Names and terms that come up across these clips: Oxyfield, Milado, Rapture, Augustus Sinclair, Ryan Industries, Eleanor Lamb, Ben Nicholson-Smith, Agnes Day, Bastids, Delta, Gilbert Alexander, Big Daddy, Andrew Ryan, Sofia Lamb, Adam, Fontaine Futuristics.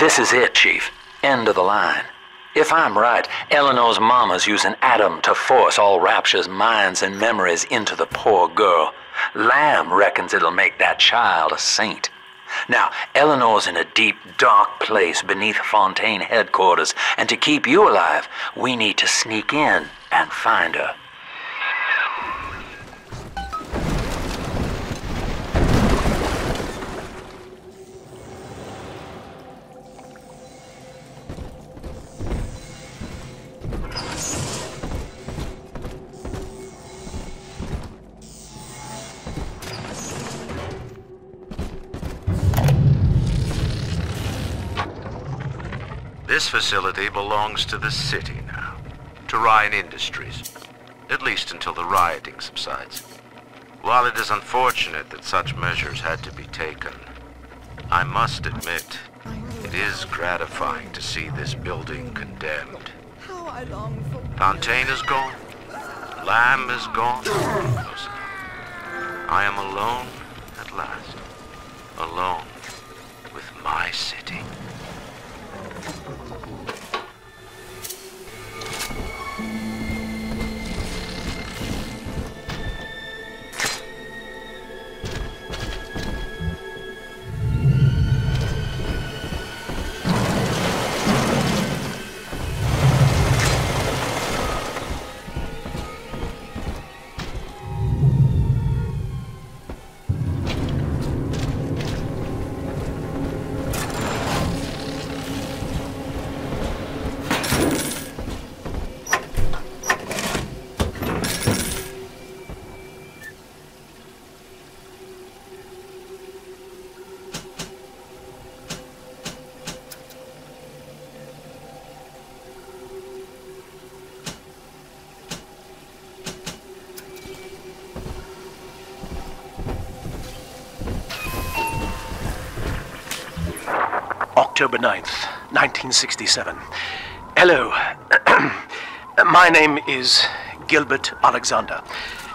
This is it, Chief. End of the line. If I'm right, Eleanor's mama's using Adam to force all Rapture's minds and memories into the poor girl. Lamb reckons it'll make that child a saint. Now, Eleanor's in a deep, dark place beneath Fontaine headquarters, and to keep you alive, we need to sneak in and find her. This facility belongs to the city now, to Ryan Industries, at least until the rioting subsides. While it is unfortunate that such measures had to be taken, I must admit, it is gratifying to see this building condemned. Fontaine is gone, Lamb is gone, I am alone at last, alone with my city. October 9th, 1967. Hello. My name is Gilbert Alexander,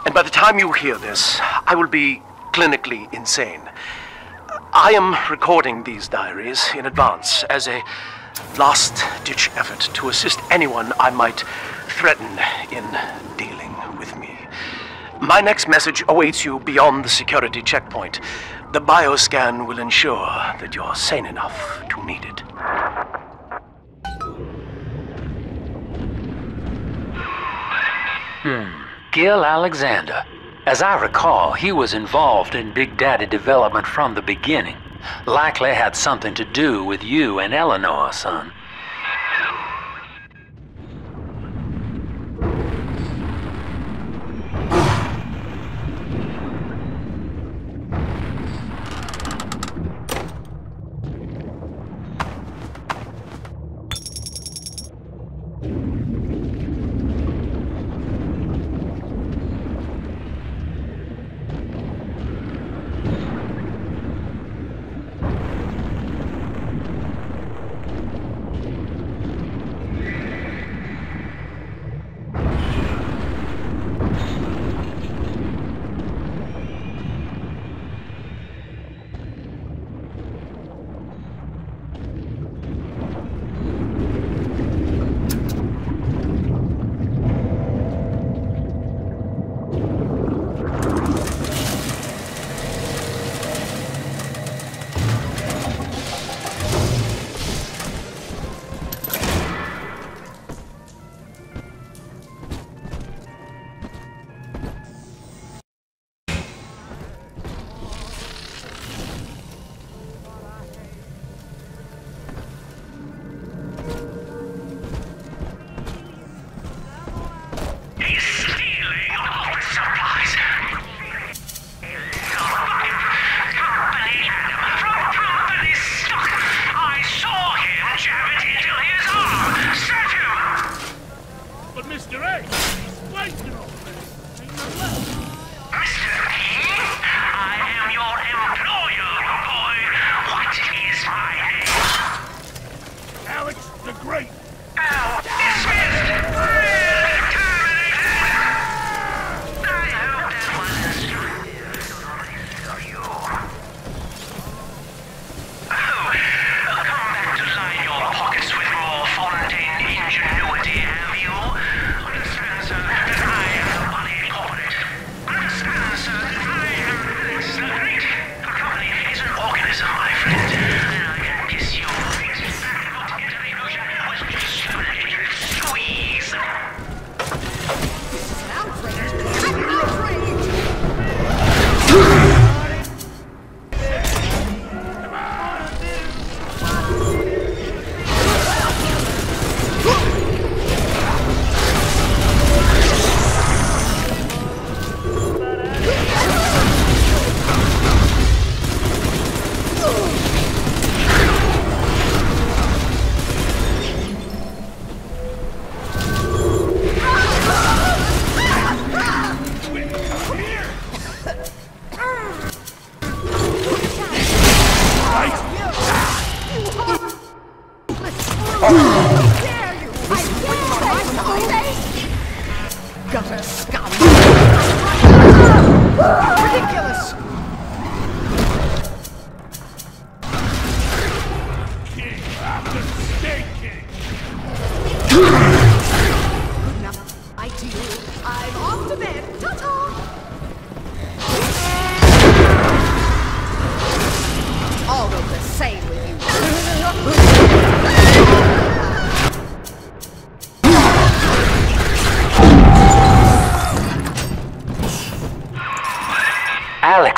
and by the time you hear this, I will be clinically insane. I am recording these diaries in advance as a last-ditch effort to assist anyone I might threaten in dealing with me. My next message awaits you beyond the security checkpoint. The bioscan will ensure that you're sane enough to need it. Gil Alexander. As I recall, he was involved in Big Daddy development from the beginning. Likely had something to do with you and Eleanor, son.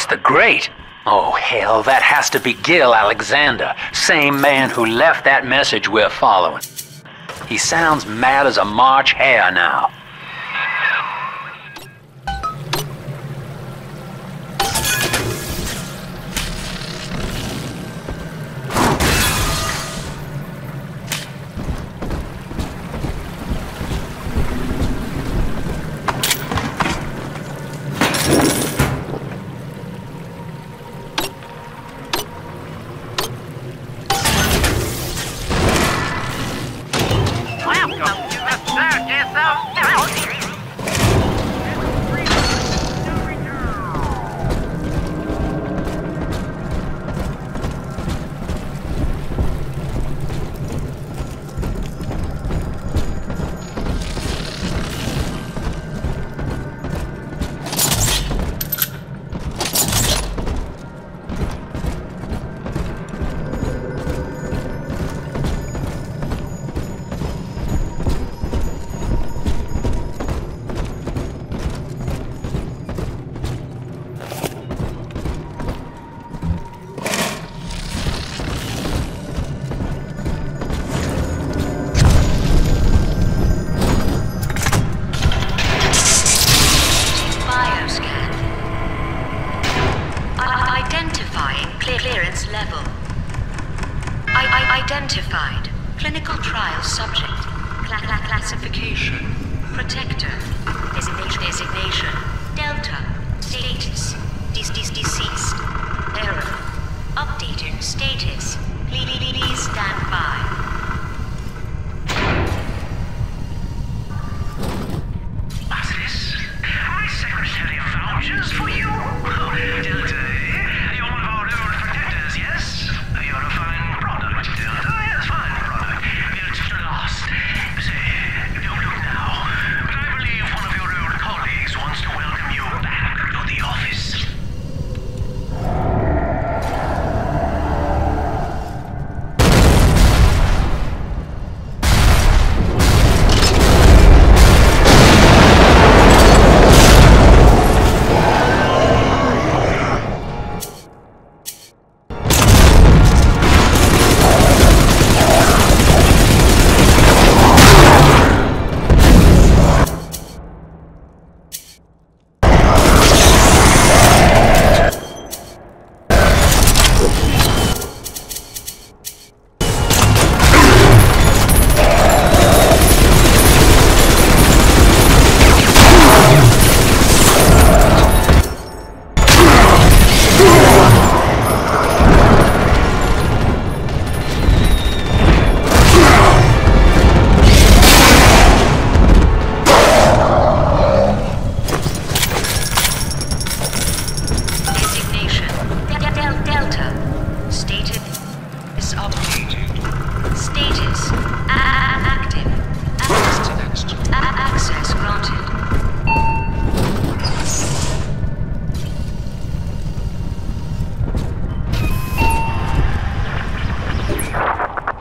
the Great? Oh, hell, that has to be Gil Alexander, same man who left that message we're following. He sounds mad as a March hare now.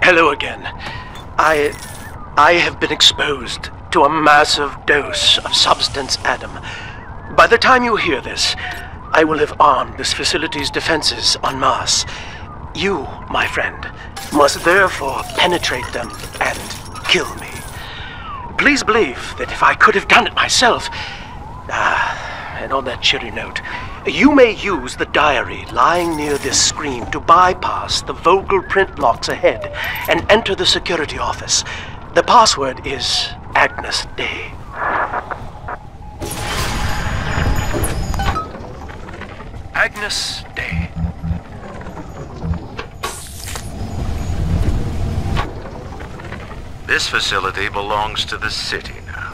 Hello again. I have been exposed to a massive dose of substance, Adam. By the time you hear this, I will have armed this facility's defenses en masse. You, my friend, must therefore penetrate them and kill me. Please believe that if I could have done it myself... and on that cheery note, you may use the diary lying near this screen to bypass the vocal print locks ahead and enter the security office. The password is Agnes Day. Agnes Day. This facility belongs to the city now,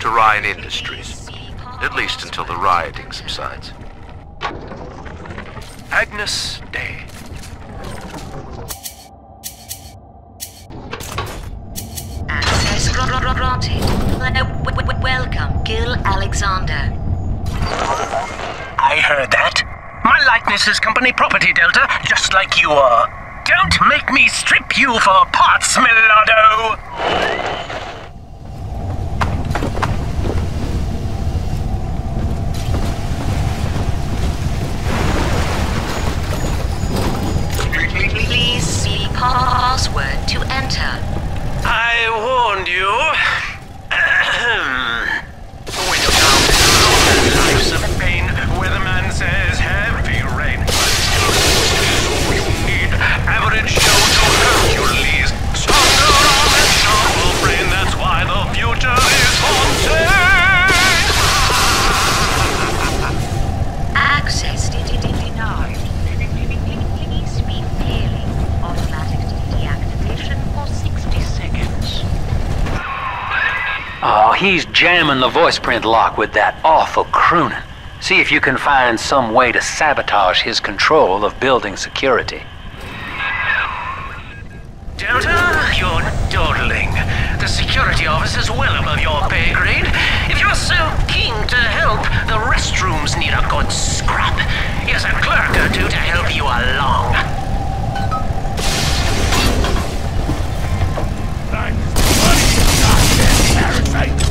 to Ryan Industries, at least until the rioting subsides. Agnes Day. Access granted. Welcome, Gil Alexander. I heard that. My likeness is company property, Delta, just like you are. Don't make me strip you for parts, Milado! he's jamming the voice print lock with that awful crooning. See if you can find some way to sabotage his control of building security. Delta, you're dawdling. The security office is well above your pay grade. If you're so keen to help, the restrooms need a good scrub. Here's a clerk or two to help you along. I'm bloody goddamn parasite!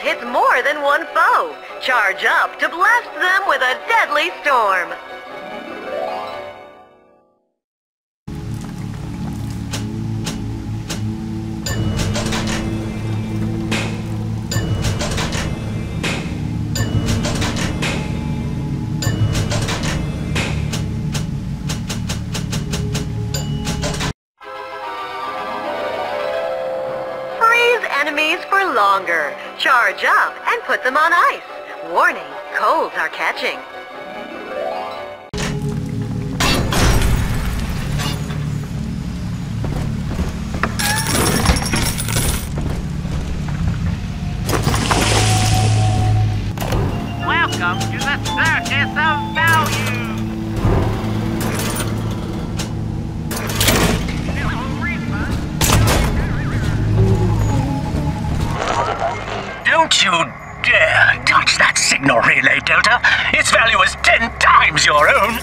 Hits more than one foe. Charge up to blast them with a deadly storm. Charge up and put them on ice. Warning, colds are catching. Welcome to the circus of value. Don't you dare touch that signal relay, Delta. Its value is 10 times your own.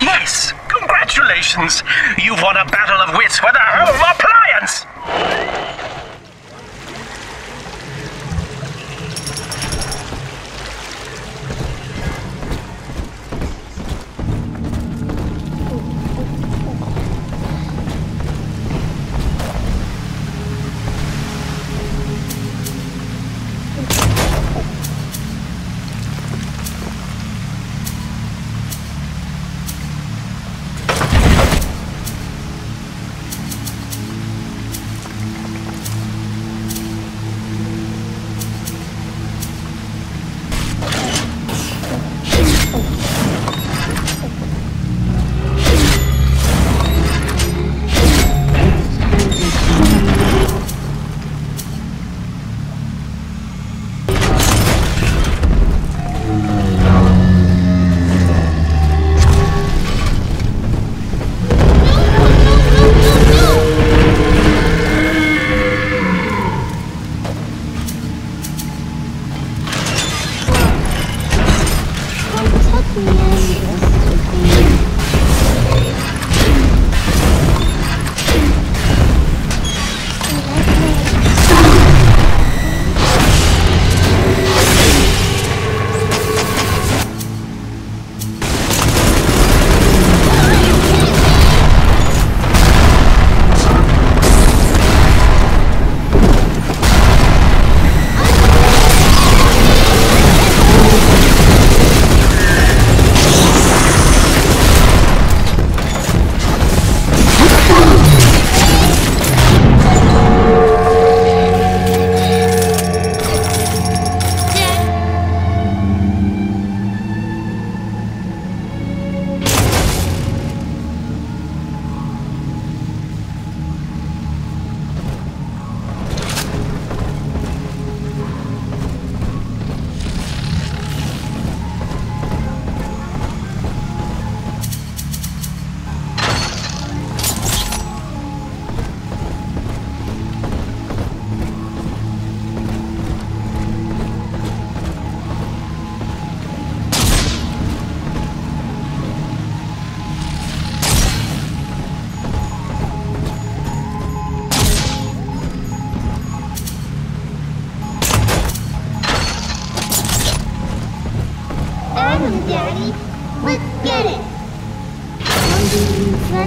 Yes, congratulations! You've won a battle of wits with a home appliance!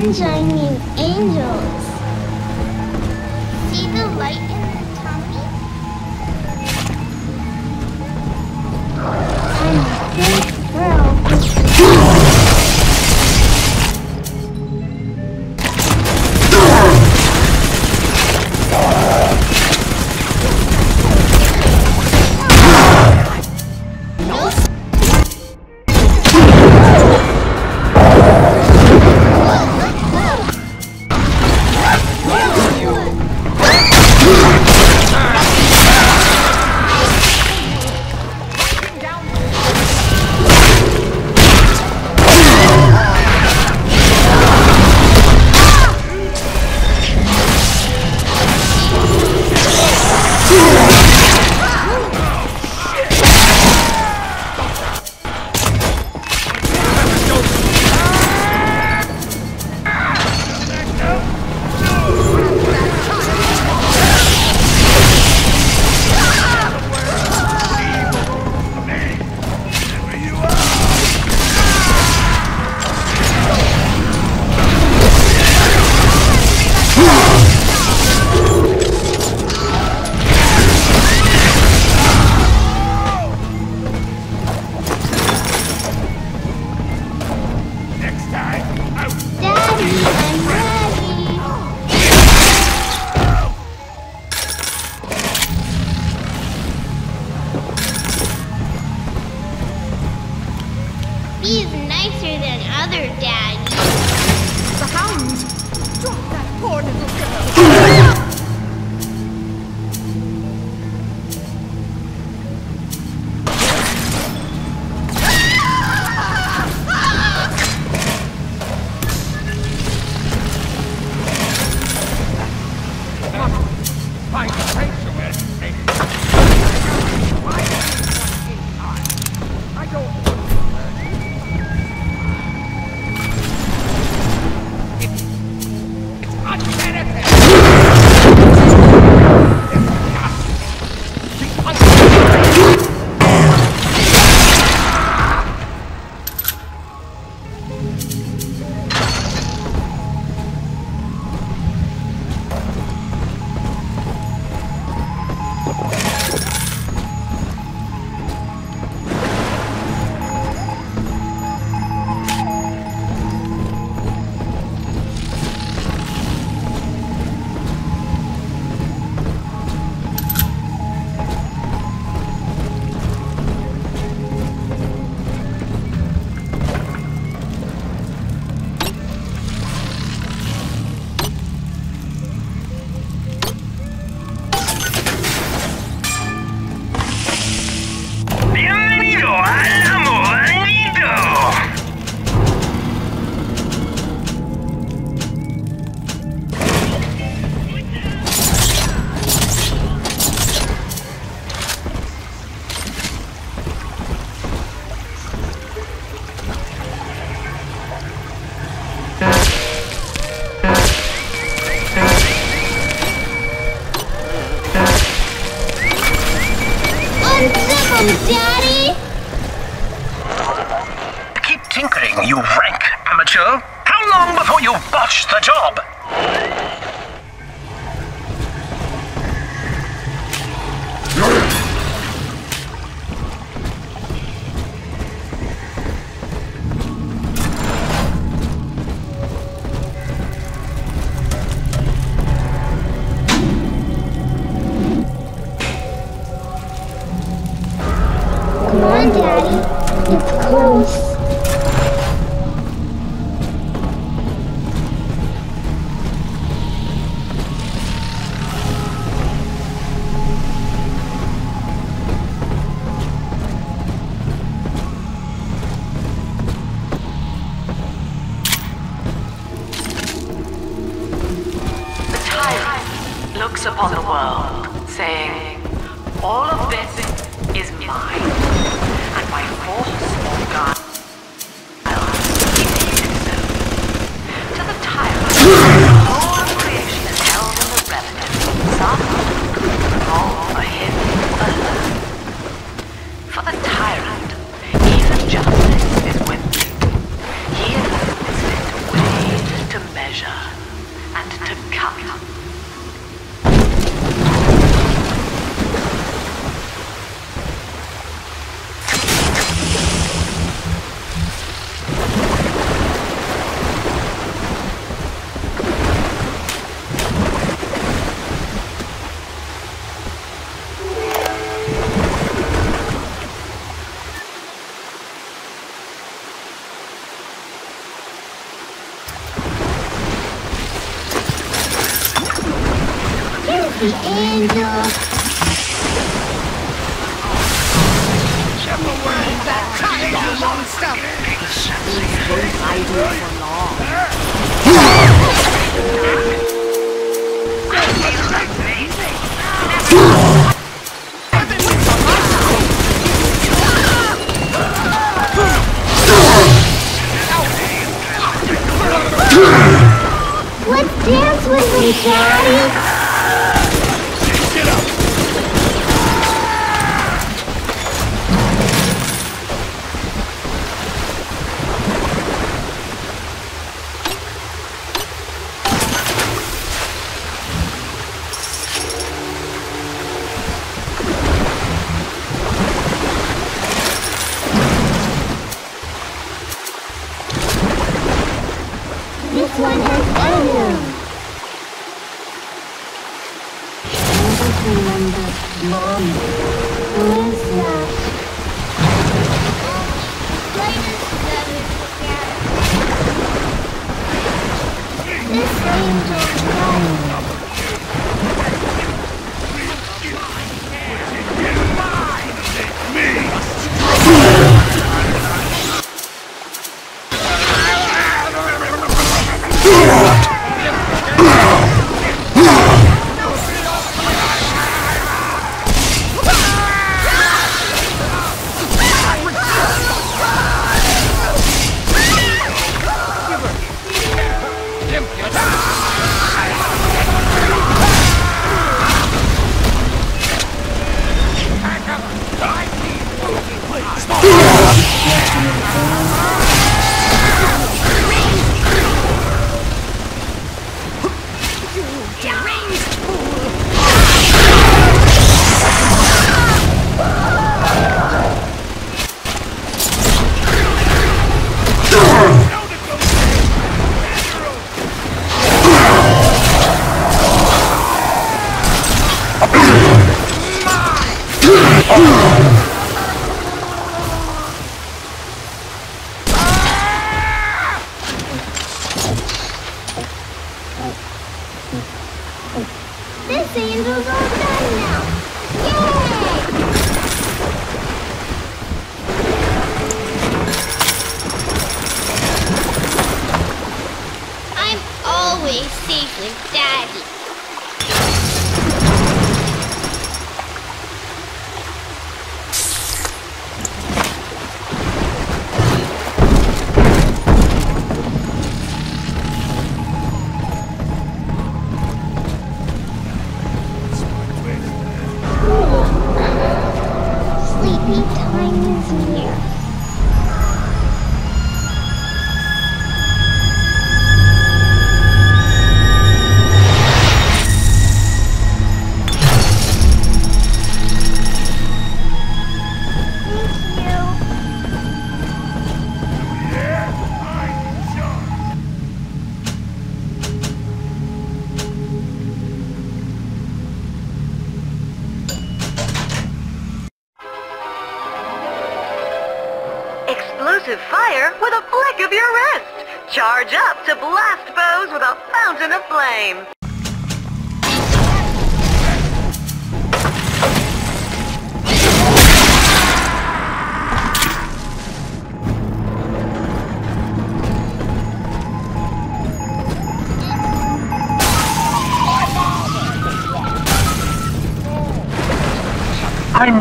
sunshiny angels. See the light in the tummy? I'm a big girl. I'm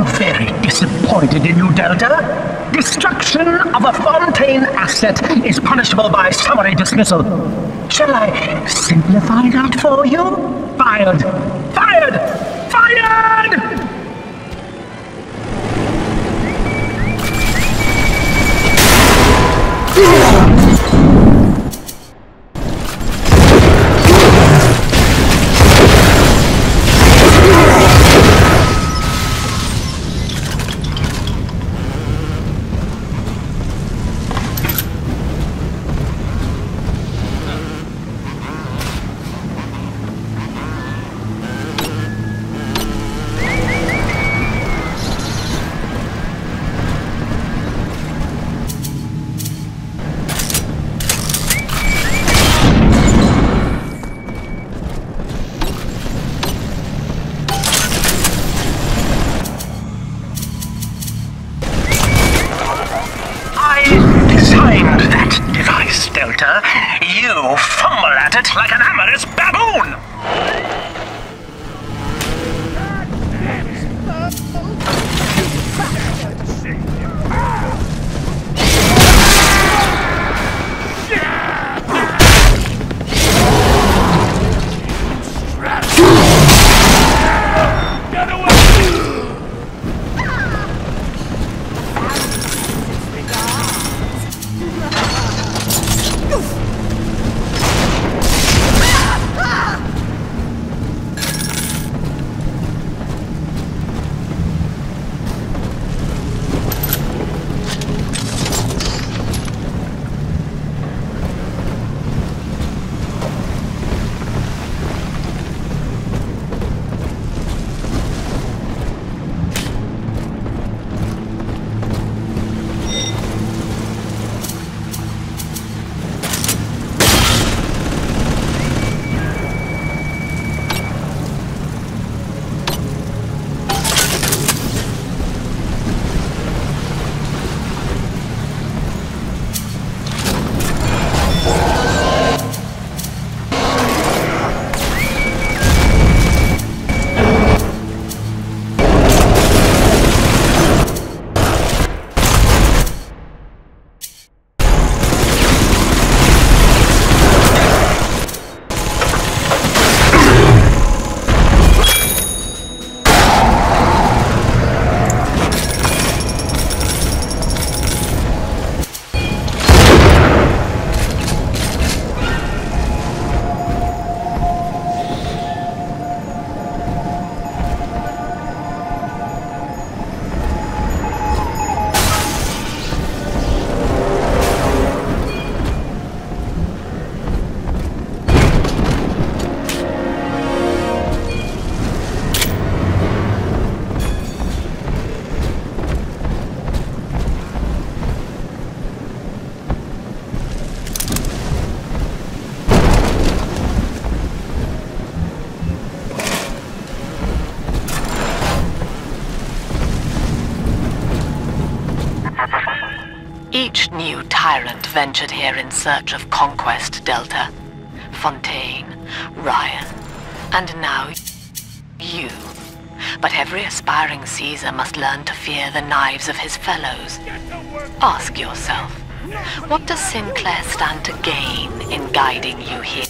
very disappointed in you, Delta. Destruction of a Fontaine asset is punishable by summary dismissal. Shall I simplify that for you? Fired! Fired! Fired! Delta. You fumble at it like an amorous baboon! Each new tyrant ventured here in search of conquest, Delta. Fontaine, Ryan, and now you. But every aspiring Caesar must learn to fear the knives of his fellows. Ask yourself, what does Sinclair stand to gain in guiding you here?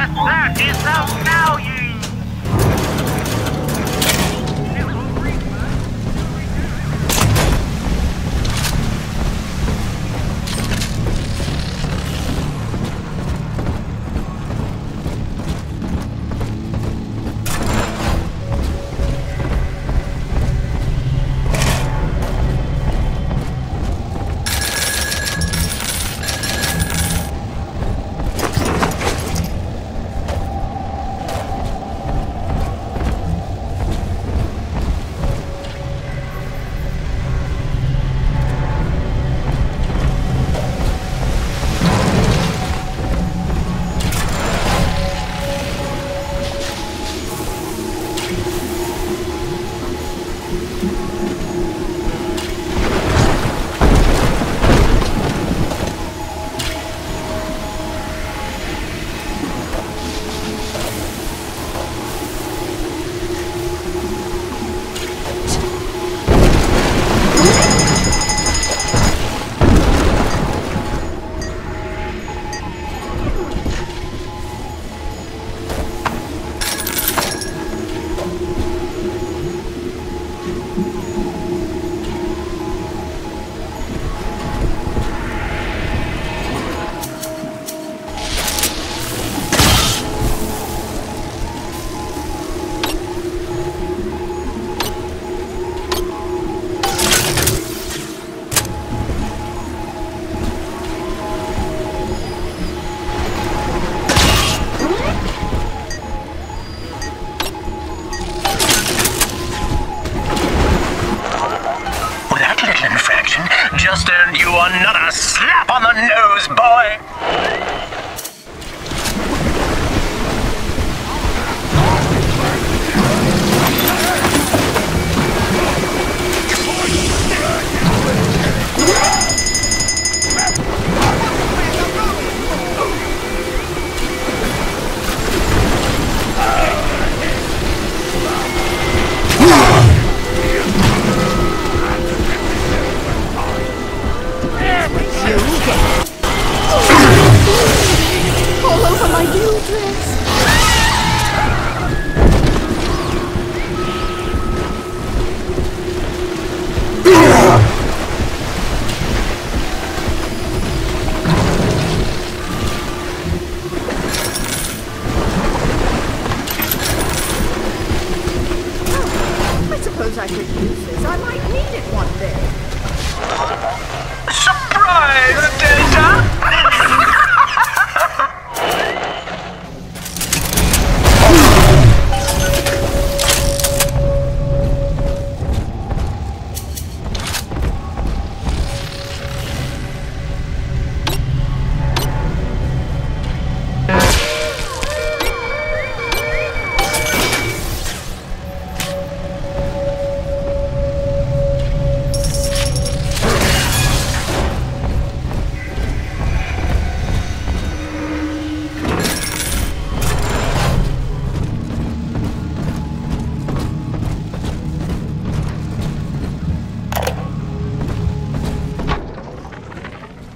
us back is of value!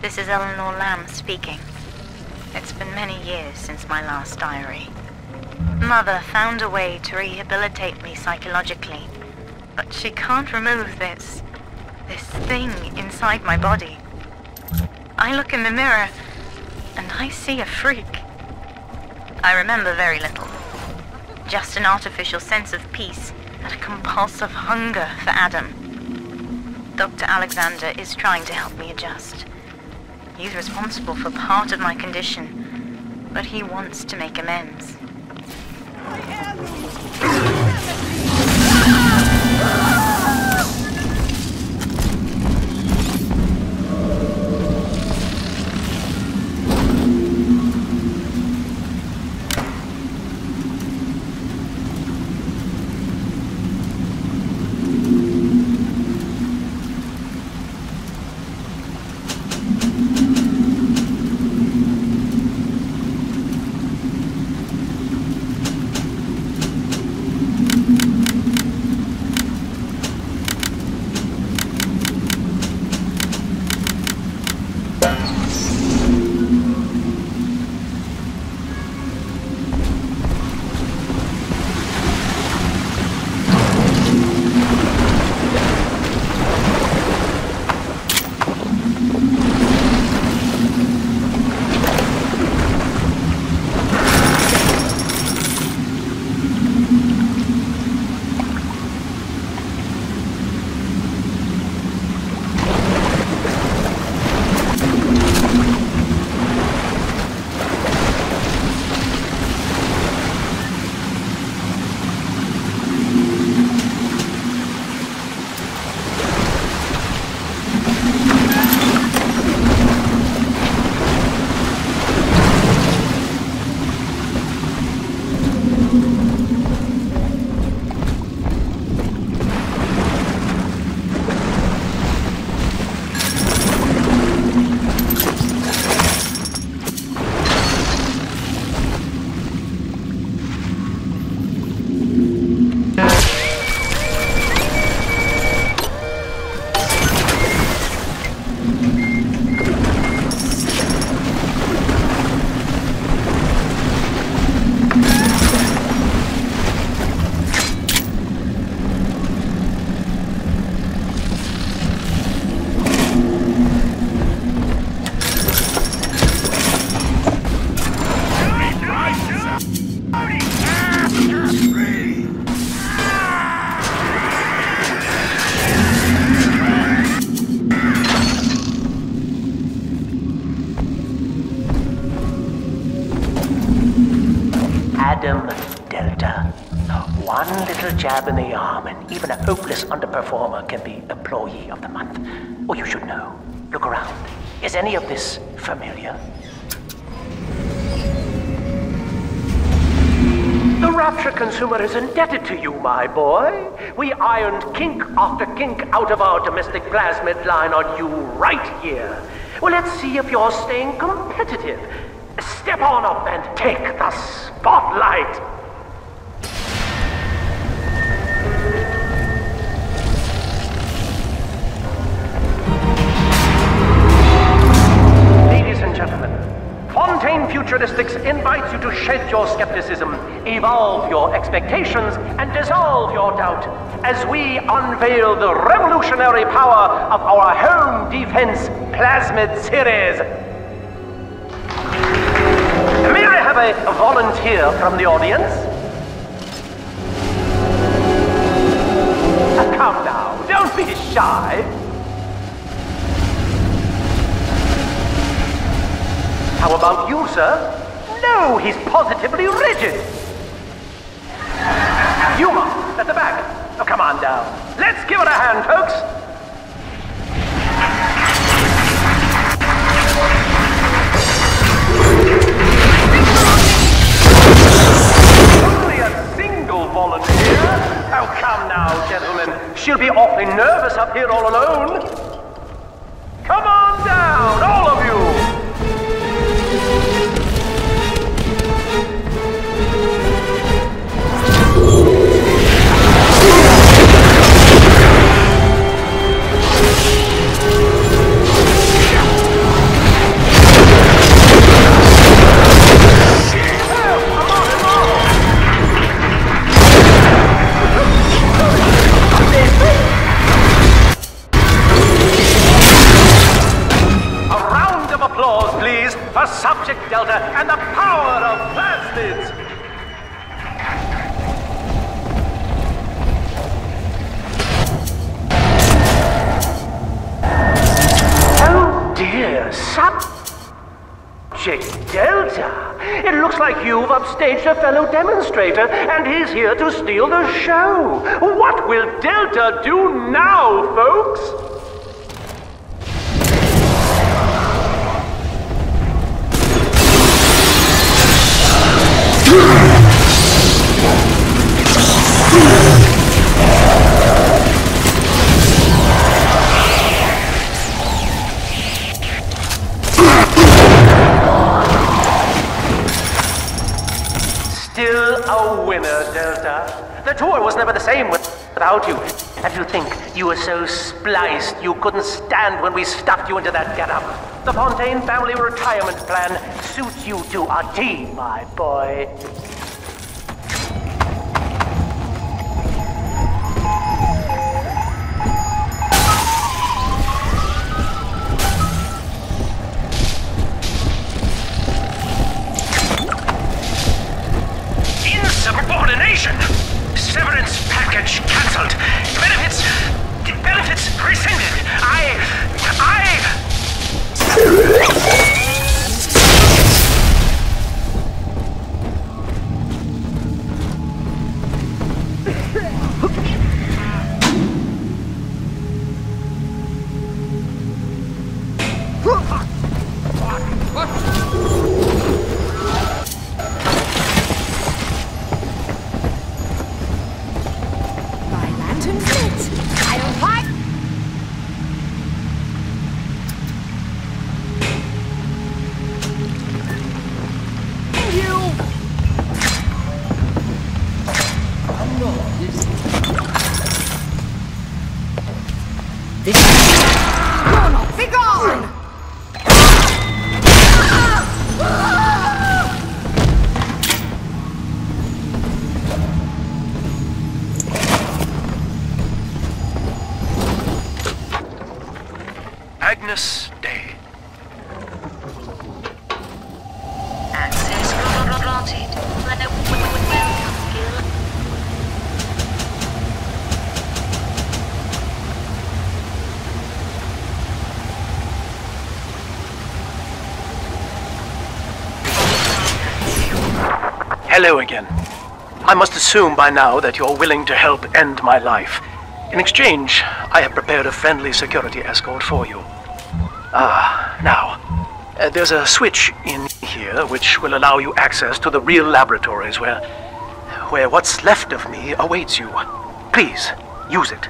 This is Eleanor Lamb speaking. It's been many years since my last diary. Mother found a way to rehabilitate me psychologically, but she can't remove this thing inside my body. I look in the mirror, and I see a freak. I remember very little. Just an artificial sense of peace and a compulsive hunger for Adam. Dr. Alexander is trying to help me adjust. He's responsible for part of my condition, but he wants to make amends. Adam, Delta. One little jab in the arm and even a hopeless underperformer can be Employee of the Month. Or you should know. Look around. Is any of this familiar? The Rapture Consumer is indebted to you, my boy. We ironed kink after kink out of our domestic plasmid line on you right here. Well, let's see if you're staying competitive. Step on up and take the spotlight. Ladies and gentlemen, Fontaine Futuristics invites you to shed your skepticism, evolve your expectations, and dissolve your doubt as we unveil the revolutionary power of our home defense plasmid series. May I have a volunteer from the audience? Come now, don't be shy. How about you, sir? No, he's positively rigid. Yuma, at the back. Oh, come on down. Let's give it a hand, folks. Volunteer? Oh, come now, gentlemen. She'll be awfully nervous up here all alone. Come on down, all of you! Delta and the power of Bastids! Oh dear, Subject Delta! It looks like you've upstaged a fellow demonstrator and he's here to steal the show! What will Delta do now, folks? The tour was never the same without you. And to think you were so spliced you couldn't stand when we stuffed you into that getup. The Fontaine family retirement plan suits you to a T, my boy. Insubordination! Severance package cancelled. Benefits rescinded. Hello again. I must assume by now that you're willing to help end my life. In exchange, I have prepared a friendly security escort for you. Now, there's a switch in here which will allow you access to the real laboratories where what's left of me awaits you. Please, use it.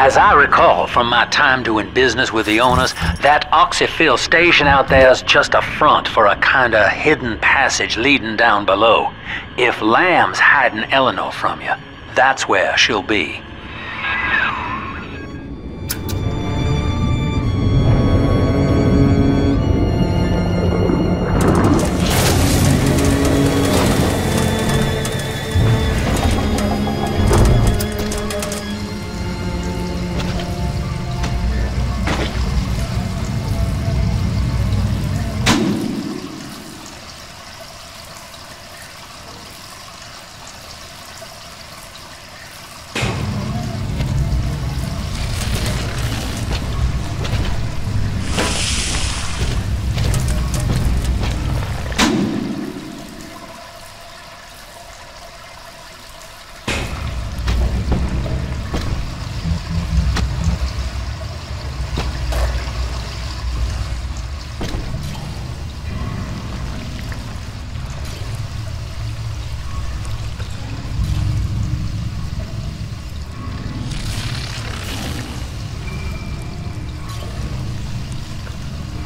As I recall from my time doing business with the owners, that Oxyfield station out there is just a front for a kind of hidden passage leading down below. If Lamb's hiding Eleanor from you, that's where she'll be.